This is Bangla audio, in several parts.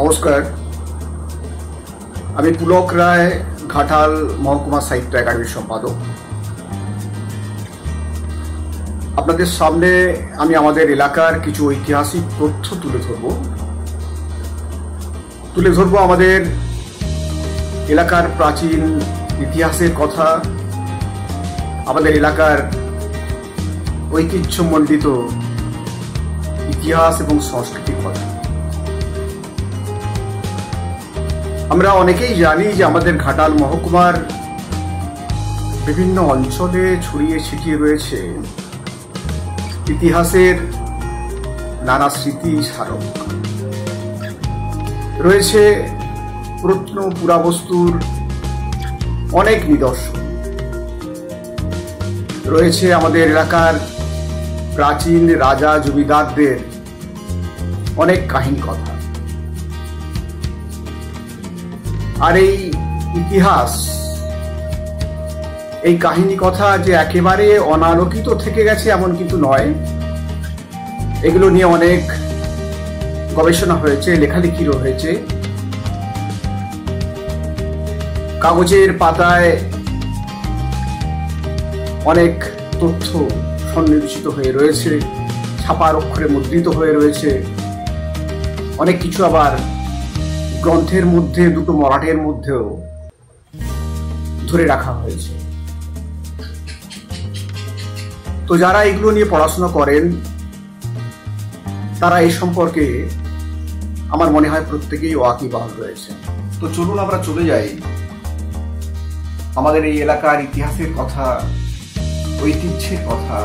নমস্কার, আমি পুলক রায়, ঘাটাল মহকুমা সাহিত্য একাডেমির সম্পাদক। আপনাদের সামনে আমি আমাদের এলাকার কিছু ঐতিহাসিক তথ্য তুলে ধরবো আমাদের এলাকার প্রাচীন ইতিহাসের কথা, আমাদের এলাকার ঐতিহ্যমণ্ডিত ইতিহাস এবং সংস্কৃতির কথা। আমরা অনেকেই জানি যে আমাদের ঘাটাল মহকুমার বিভিন্ন অঞ্চলে ছড়িয়ে ছিটিয়ে রয়েছে ইতিহাসের নানা স্মৃতি স্মারক, রয়েছে প্রত্ন পুরাবস্তুর অনেক নিদর্শন, রয়েছে আমাদের এলাকার প্রাচীন রাজা জমিদারদের অনেক কাহিনী কথা। আর এই ইতিহাস, এই কাহিনী কথা যে একেবারে অনালোকিত থেকে গেছে এমন কিন্তু নয়, এগুলো নিয়ে অনেক গবেষণা হয়েছে, লেখালেখি হয়েছে, কাগজের পাতায় অনেক তথ্য সন্নিবেশিত হয়ে রয়েছে, ছাপার অক্ষরে মুদ্রিত হয়ে রয়েছে, অনেক কিছু আবার গ্রন্থের মধ্যে, দুটো মরাঠের মধ্যেও ধরে রাখা হয়েছে। তো যারা এগুলো নিয়ে পড়াশোনা করেন তারা এই সম্পর্কে আমার মনে হয় প্রত্যেকেই ওয়াকিবহাল রয়েছে। তো চলুন আমরা চলে যাই আমাদের এই এলাকার ইতিহাসের কথা, ঐতিহ্যের কথা,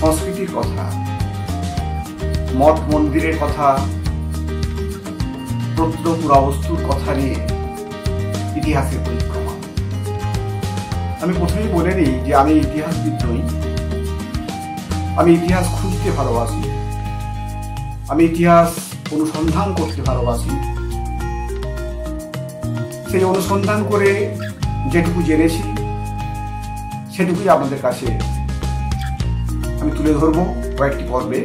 সংস্কৃতির কথা, মঠ মন্দিরের কথা, প্রত্ন পুরাবস্তুর কথা নিয়ে ইতিহাসের পরিক্রমা। আমি প্রথমেই বলে নিই যে আমি ইতিহাসবিদ নই, আমি ইতিহাস খুঁজতে ভালোবাসি, আমি ইতিহাস অনুসন্ধান করতে ভালোবাসি। সেই অনুসন্ধান করে যেটুকু জেনেছি সেটুকুই আপনাদের কাছে আমি তুলে ধরবো কয়েকটি পর্বে।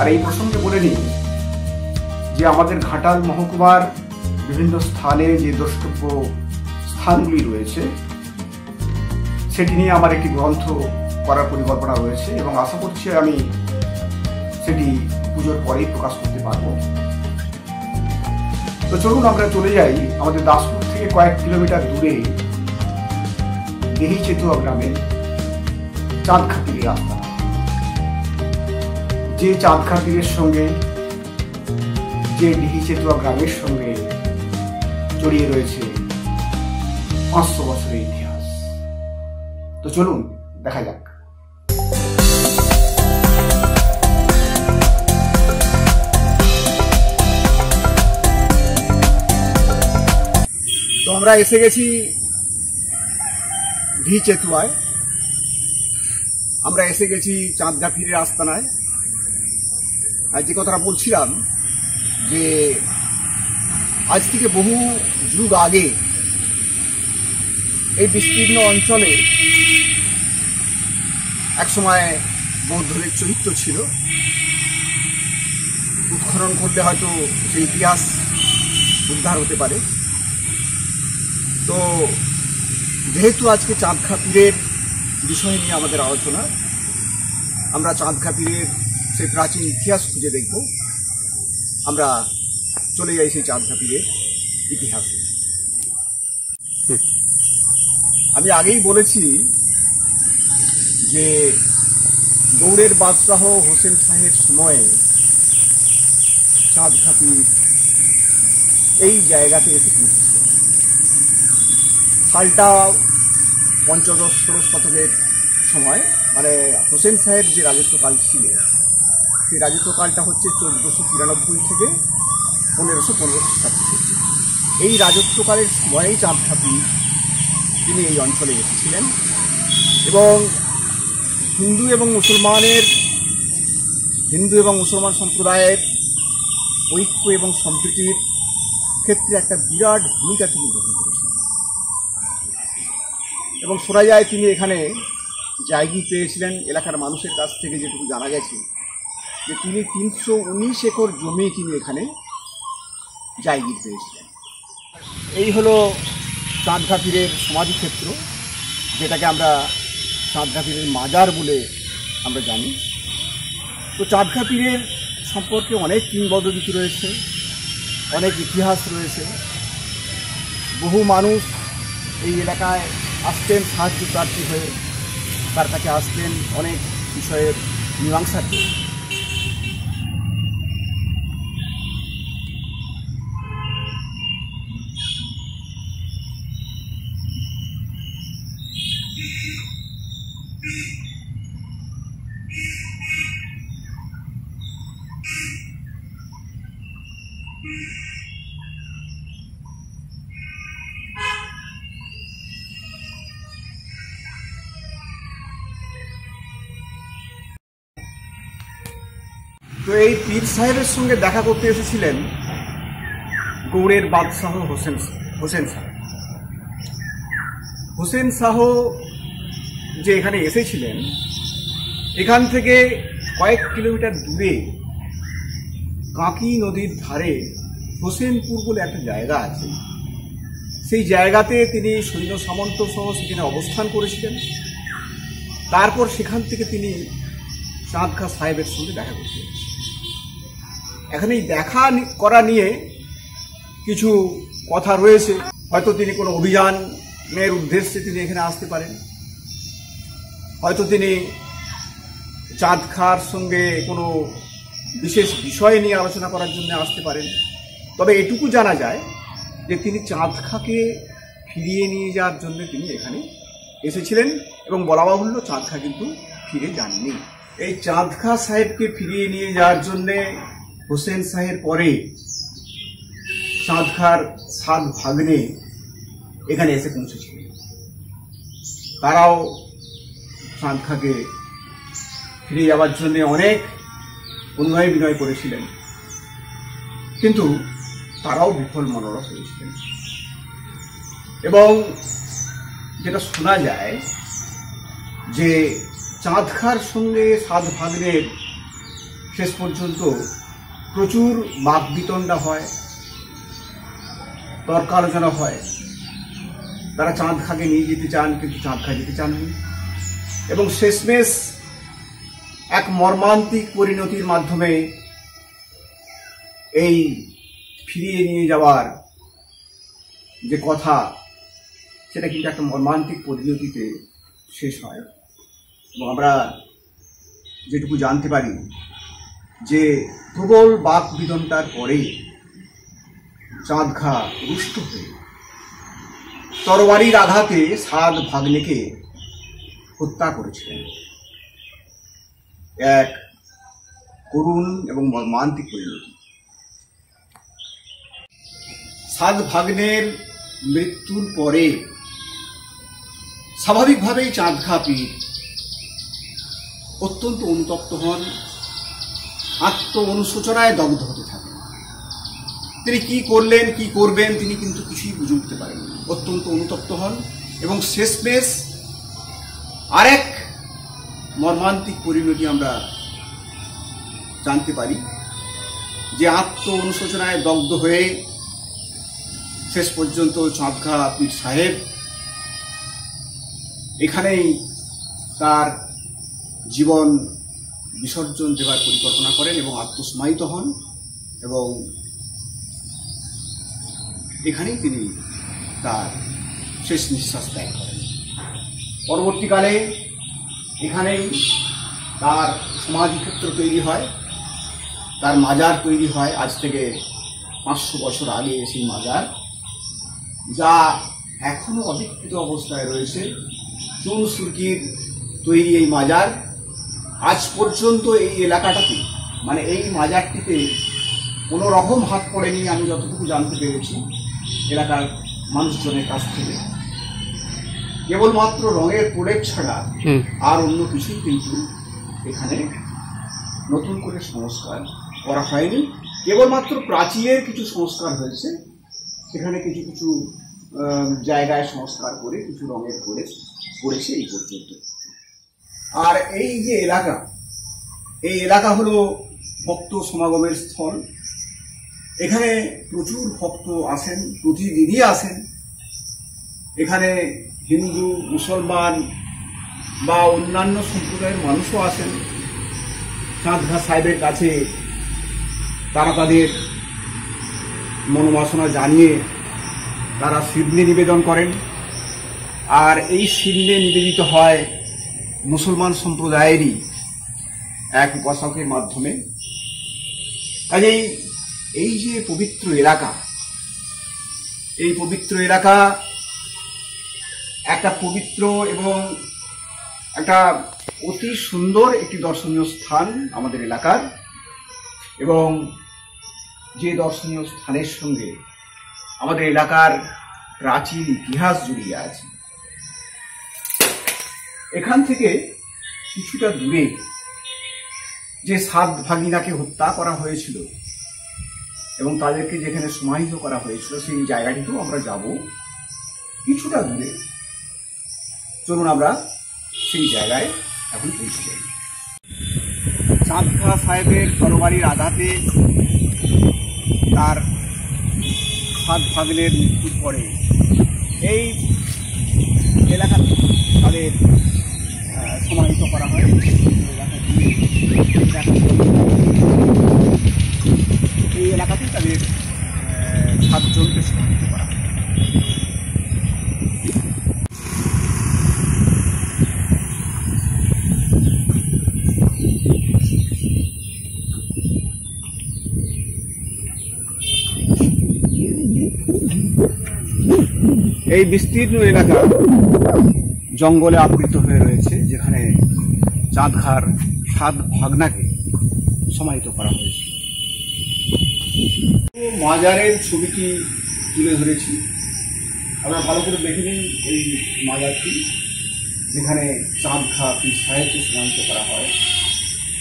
আর এই প্রসঙ্গে বলে নিই যে আমাদের ঘাটাল মহকুমার বিভিন্ন স্থানে যে দ্রষ্টব্য স্থানগুলি রয়েছে সেটি নিয়ে আমার একটি গ্রন্থ করার পরিকল্পনা রয়েছে এবং আশা করছি আমি সেটি পুজোর পরেই প্রকাশ করতে পারব। তো চলুন আমরা চলে যাই আমাদের দাসপুর থেকে কয়েক কিলোমিটার দূরে চেতুয়া গ্রামে চাঁদখালি রাস্তা, যে চাঁদখালির সঙ্গে, যে ডিহি চেতুয়া গ্রামের সঙ্গে জড়িয়ে রয়েছে 500 বছরের ইতিহাস। তো চলুন দেখা যাক। তো আমরা এসে গেছি চেতুয়ায়, আমরা এসে গেছি চাঁদখালির আস্তানায়। আর যে কথাটা বলছিলাম যে আজ থেকে বহু যুগ আগে এই বিস্তীর্ণ অঞ্চলে একসময় বৌদ্ধদের চরিত্র ছিল। উৎখনন করলে হয়তো সেই ইতিহাস উদ্ধার হতে পারে। তো যেহেতু আজকে চাঁদখালির বিষয় নিয়ে আমাদের আলোচনা, আমরা চাঁদখালির সেই প্রাচীন ইতিহাস খুঁজে দেখব। আমরা চলে যাই সেই চাঁদখালির ইতিহাসে। আমি আগেই বলেছি যে গৌড়ের বাদশাহ হোসেন শাহের সময়ে চাঁদখালি এই জায়গাতে এসে পৌঁছে, সালটা পঞ্চদশ ষোড়শ শতকের সময়, মানে হোসেন শাহের যে রাজত্বকাল ছিল সেই রাজত্বকালটা হচ্ছে 1493 থেকে 1515 খ্রিস্টাব্দ। এই রাজত্বকালের সময়েই চাঁদখালি তিনি এই অঞ্চলে এসেছিলেন এবং হিন্দু এবং মুসলমান সম্প্রদায়ের ঐক্য এবং সম্প্রীতির ক্ষেত্রে একটা বিরাট ভূমিকা তিনি গ্রহণ করেছেন এবং শোনা যায় তিনি এখানে জায়গি পেয়েছিলেন এলাকার মানুষের কাছ থেকে। যেটুকু জানা গেছে যে তিনি 319 একর জমি কিনে এখানে জায়গির পেয়েছিলেন। এই হলো চাঁদঘা পীরের সমাধিক্ষেত্র, যেটাকে আমরা চাঁদঘা পীরের মাজার বলে আমরা জানি। তো চাঁদঘা পীরের সম্পর্কে অনেক কিংবদন্তি রয়েছে, অনেক ইতিহাস রয়েছে। বহু মানুষ এই এলাকায় আসতেন সাহায্য প্রার্থী হয়ে, তার কাছে আসতেন অনেক বিষয়ের মীমাংসার জন্য। তো এই পীর সাহেবের সঙ্গে দেখা করতে এসেছিলেন গৌড়ের বাদশাহ হোসেন শাহ। হোসেন শাহ যে এখানে এসেছিলেন, এখান থেকে কয়েক কিলোমিটার দূরে কাঁকি নদীর ধারে হোসেনপুর বলে একটা জায়গা আছে। সেই জায়গাতে তিনি সৈন্য সামন্ত সহ সেখানে অবস্থান করেছিলেন। তারপর সেখান থেকে তিনি চাঁদঘা সাহেবের সঙ্গে দেখা করতেন। এখানে দেখা করা নিয়ে কিছু কথা রয়েছে। হয়তো তিনি কোনো অভিযানের উদ্দেশ্যে তিনি এখানে আসতে পারেন, হয়তো তিনি চাঁদঘার সঙ্গে কোনো বিশেষ বিষয় নিয়ে আলোচনা করার জন্য আসতে পারেন। তবে এটুকু জানা যায় যে তিনি চাঁদঘাকে ফিরিয়ে নিয়ে যাওয়ার জন্য তিনি এখানে এসেছিলেন, এবং বলা বাহুল্য চাঁদঘা কিন্তু ফিরে যাননি। এই চাঁদঘা সাহেবকে ফিরিয়ে নিয়ে যাওয়ার জন্যে হোসেন শাহের পরে চাঁদঘার 7 ভাগ্নে এখানে এসে পৌঁছেছিলেন। তারাও চাঁদঘাকে ফিরে যাওয়ার জন্য অনেক অনুনয় বিনয় করেছিলেন, কিন্তু তারাও বিফল মনোরথ হয়েছিলেন। এবং যেটা শোনা যায় যে চাঁদঘার সঙ্গে 7 ভাগ্নের শেষ পর্যন্ত প্রচুর বাকবিতণ্ডা হয়, তর্কালোচনা হয়। তারা চাঁদঘাকে নিয়ে যেতে চান, কিন্তু চাঁদঘা যেতে চাননি, এবং শেষমেশ এক মর্মান্তিক পরিণতির মাধ্যমে এই ফিরিয়ে নিয়ে যাওয়ার যে কথা, সেটা কিন্তু একটা মর্মান্তিক পরিণতিতে শেষ হয়। এবং আমরা যেটুকু জানতে পারি যে প্রবল বাক বিদণ্ডার পরে চাঁদঘা রুষ্ট হয়ে তরবারির আঘাতে 7 ভাগ্নেকে হত্যা করেছিলেন। এক করুণ এবং মর্মান্তিক পরিণতি। 7 ভাগ্নের মৃত্যুর পরে স্বাভাবিকভাবেই চাঁদঘা পীর অত্যন্ত অনুতপ্ত হন, আত্ম অনুশোচনায় দগ্ধ হতে থাকেন। তিনি কি করলেন, কি করবেন, তিনি কিন্তু কিছুই বুঝে উঠতে পারেন, অত্যন্ত অনুতপ্ত হন, এবং শেষমেশ আরেক মর্মান্তিক পরিণতি আমরা জানতে পারি যে আত্ম অনুশোচনায় দগ্ধ হয়ে শেষ পর্যন্ত চাঁদঘা পীর সাহেব এখানেই তার জীবন বিসর্জন দেওয়ার পরিকল্পনা করেন এবং আত্মসমাহিত হন, এবং এখানেই তিনি তার শেষ নিঃশ্বাস ত্যাগ করেন। পরবর্তীকালে এখানেই তার সমাধিক্ষেত্র তৈরি হয়, তার মাজার তৈরি হয়। আজ থেকে 500 বছর আগে সেই মাজার, যা এখনও অবিকৃত অবস্থায় রয়েছে। চুন সুরকির তৈরি এই মাজার আজ পর্যন্ত এই এলাকাটাতে, মানে এই মাজারটিতে কোনো রকম হাত পড়েনি আমি যতটুকু জানতে পেরেছি এলাকার মানুষজনের কাছ থেকে। কেবলমাত্র রঙের প্রলেপ ছাড়া আর অন্য কিছুই কিন্তু এখানে নতুন করে সংস্কার করা হয়নি। কেবলমাত্র প্রাচীরের কিছু সংস্কার হয়েছে, সেখানে কিছু কিছু জায়গায় সংস্কার করে কিছু রঙের করে পড়েছে এই পর্যন্ত। আর এই যে এলাকা, এই এলাকা হলো भक्त समागम स्थल एखे प्रचुर भक्त आसें प्रतिदिन ही आसें एखे हिंदू मुसलमान बा अन्यान्य सम्प्रदायर मानुषो आसें चाँदखा साहेबेर काछे तारा तादेर मनोबासना जानिए तारा शिवने निवेदन करें और ये शिवने निवेदित है मुसलमान सम्प्रदायेर एक उपासकेर माध्यमे काजेई এই যে পবিত্র এলাকা এই পবিত্র এলাকা একটা পবিত্র এবং একটা অতি সুন্দর একটি দর্শনীয় স্থান আমাদের এলাকার এবং যে দর্শনীয় স্থানের সঙ্গে আমাদের এলাকার প্রাচীন ইতিহাস জড়িয়ে আছে। এখান থেকে কিছুটা দূরে যে সাত ভাগিনাকে হত্যা করা হয়েছিল এবং তাদেরকে যেখানে সমাহিত করা হয়েছিল সেই জায়গাটিও আমরা যাব কিছুটা দূরে। চলুন আমরা সেই জায়গায় এখন পৌঁছে যাই। চাঁদখা সাহেবের তরবারির আঘাতে তার সাত ভাগিনের মৃত্যুর পরে এই এলাকা তাদের সমাহিত করা হয়। এই এলাকাতেই তাদের সাতজনকে সমাহিত করা হয়। এই বিস্তীর্ণ এলাকা জঙ্গলে আবৃত হয়ে রয়েছে যেখানে চাঁদখার সাত ভাগনাকে সমাহিত করা হয়েছে। মাজারের ছবিটি তুলে ধরেছি, আপনারা ভালো করে দেখে নিন এই মাজারটি যেখানে চাঁদখা পীর সাহেবকে সমাহিত করা হয়।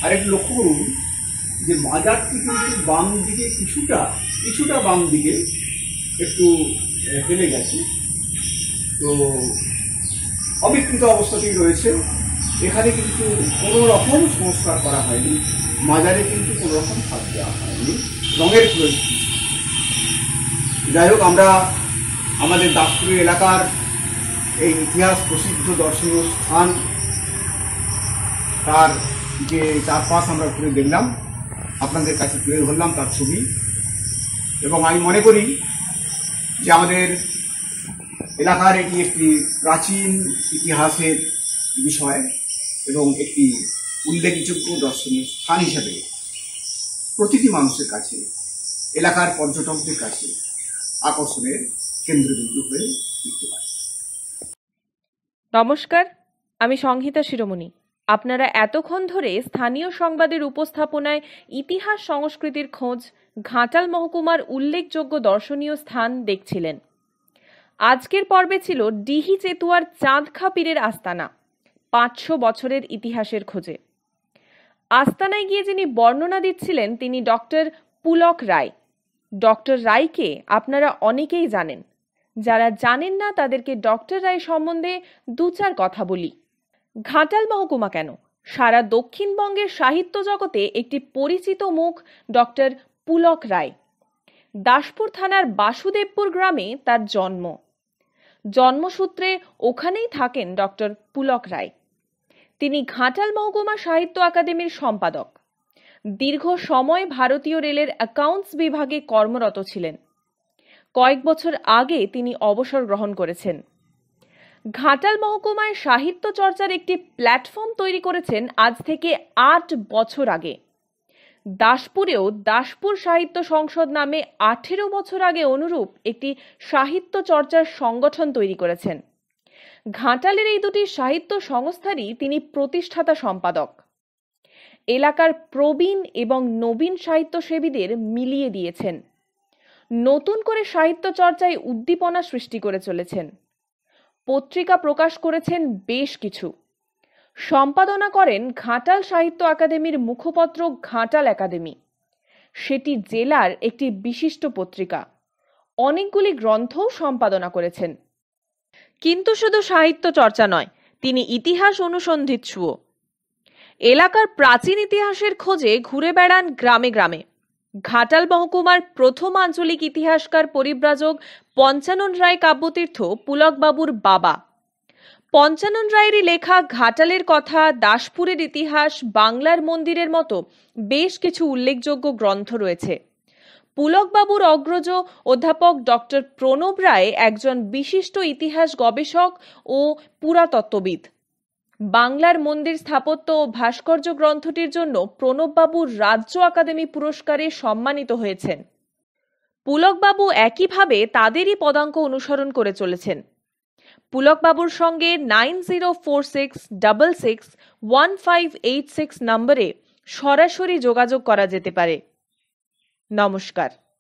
আর একটু লক্ষ্য করুন যে মাজারটি কিন্তু বাম দিকে কিছুটা বাম দিকে একটু হেলে গেছে, তো অবিকৃত অবস্থাতেই রয়েছে। এখানে কিন্তু কোনো রকম সংস্কার করা হয়নি, মাজারে কিন্তু কোনো রকম ছাদ দেওয়া হয়নি, রঙের প্রয়োগ। যাই হোক, আমরা আমাদের দাসপুরী এলাকার এই ইতিহাস প্রসিদ্ধ দর্শনীয় স্থান তার যে চারপাশ আমরা ঘুরে দেখলাম, আপনাদের কাছে তুলে ধরলাম তার ছবি। এবং আমি মনে করি যে আমাদের এলাকার এটি একটি প্রাচীন ইতিহাসের বিষয় এবং একটি উল্লেখযোগ্য দর্শনীয় স্থান হিসাবে প্রতিটি মানুষের কাছে, এলাকার পর্যটকদের কাছে আকর্ষণের কেন্দ্রবিন্দু হয়ে উঠতে পারে। নমস্কার, আমি সংহিতা শিরোমণি। আপনারা এতক্ষণ ধরে স্থানীয় সংবাদের উপস্থাপনায় ইতিহাস সংস্কৃতির খোঁজ ঘাটাল মহকুমার উল্লেখযোগ্য দর্শনীয় স্থান দেখছিলেন। আজকের পর্বে ছিল ডিহি চেতুয়ার চাঁদখা পীরের আস্তানা, 500 বছরের ইতিহাসের খোঁজে। আস্তানায় গিয়ে যিনি বর্ণনা দিচ্ছিলেন তিনি ডক্টর পুলক রায়। ডক্টর রায়কে আপনারা অনেকেই জানেন, যারা জানেন না তাদেরকে ডক্টর রায় সম্বন্ধে দু চার কথা বলি। ঘাটাল মহকুমা কেন, সারা দক্ষিণবঙ্গের সাহিত্য জগতে একটি পরিচিত মুখ ডক্টর পুলক রায়। দাসপুর থানার বাসুদেবপুর গ্রামে তার জন্ম। জন্মসূত্রে ওখানেই থাকেন ডক্টর পুলক রায়। তিনি ঘাটাল মহকুমা সাহিত্য একাডেমির সম্পাদক। দীর্ঘ সময় ভারতীয় রেলের অ্যাকাউন্টস বিভাগে কর্মরত ছিলেন। কয়েক বছর আগে তিনি অবসর গ্রহণ করেছেন। ঘাটাল মহকুমায় সাহিত্য চর্চার একটি প্ল্যাটফর্ম তৈরি করেছেন আজ থেকে 8 বছর আগে। দাসপুরেও দাসপুর সাহিত্য সংসদ নামে 18 বছর আগে অনুরূপ একটি সাহিত্য চর্চার সংগঠন তৈরি করেছেন। ঘাটালের এই দুটি সাহিত্য সংস্থারই তিনি প্রতিষ্ঠাতা সম্পাদক। এলাকার প্রবীণ এবং নবীন সাহিত্যসেবীদের মিলিয়ে দিয়েছেন, নতুন করে সাহিত্য চর্চায় উদ্দীপনা সৃষ্টি করে চলেছেন। পত্রিকা প্রকাশ করেছেন বেশ কিছু, সম্পাদনা করেন ঘাটাল সাহিত্য একাডেমির মুখপত্র ঘাটাল একাডেমি, সেটি জেলার একটি বিশিষ্ট পত্রিকা। অনেকগুলি গ্রন্থও সম্পাদনা করেছেন। কিন্তু শুধু সাহিত্য চর্চা নয়, তিনি ইতিহাস অনুসন্ধিৎসুও। এলাকার প্রাচীন ইতিহাসের খোঁজে ঘুরে বেড়ান গ্রামে গ্রামে। ঘাটাল মহকুমার প্রথম আঞ্চলিক ইতিহাসকার পরিব্রাজক পঞ্চানন রায় কাব্যতীর্থ পুলকবাবুর বাবা। পঞ্চানন রায়েরই লেখা ঘাটালের কথা, দাসপুরের ইতিহাস, বাংলার মন্দিরের মতো বেশ কিছু উল্লেখযোগ্য গ্রন্থ রয়েছে। পুলকবাবুর অগ্রজ অধ্যাপক ডক্টর প্রণব রায় একজন বিশিষ্ট ইতিহাস গবেষক ও পুরাতত্ত্ববিদ। বাংলার মন্দির স্থাপত্য ও ভাস্কর্য গ্রন্থটির জন্য প্রণববাবু রাজ্য আকাদেমি পুরস্কারে সম্মানিত হয়েছেন। পুলকবাবু একইভাবে তাদেরই পদাঙ্ক অনুসরণ করে চলেছেন। পুলকবাবুর সঙ্গে 9046661586 নম্বরে সরাসরি যোগাযোগ করা যেতে পারে। নমস্কার।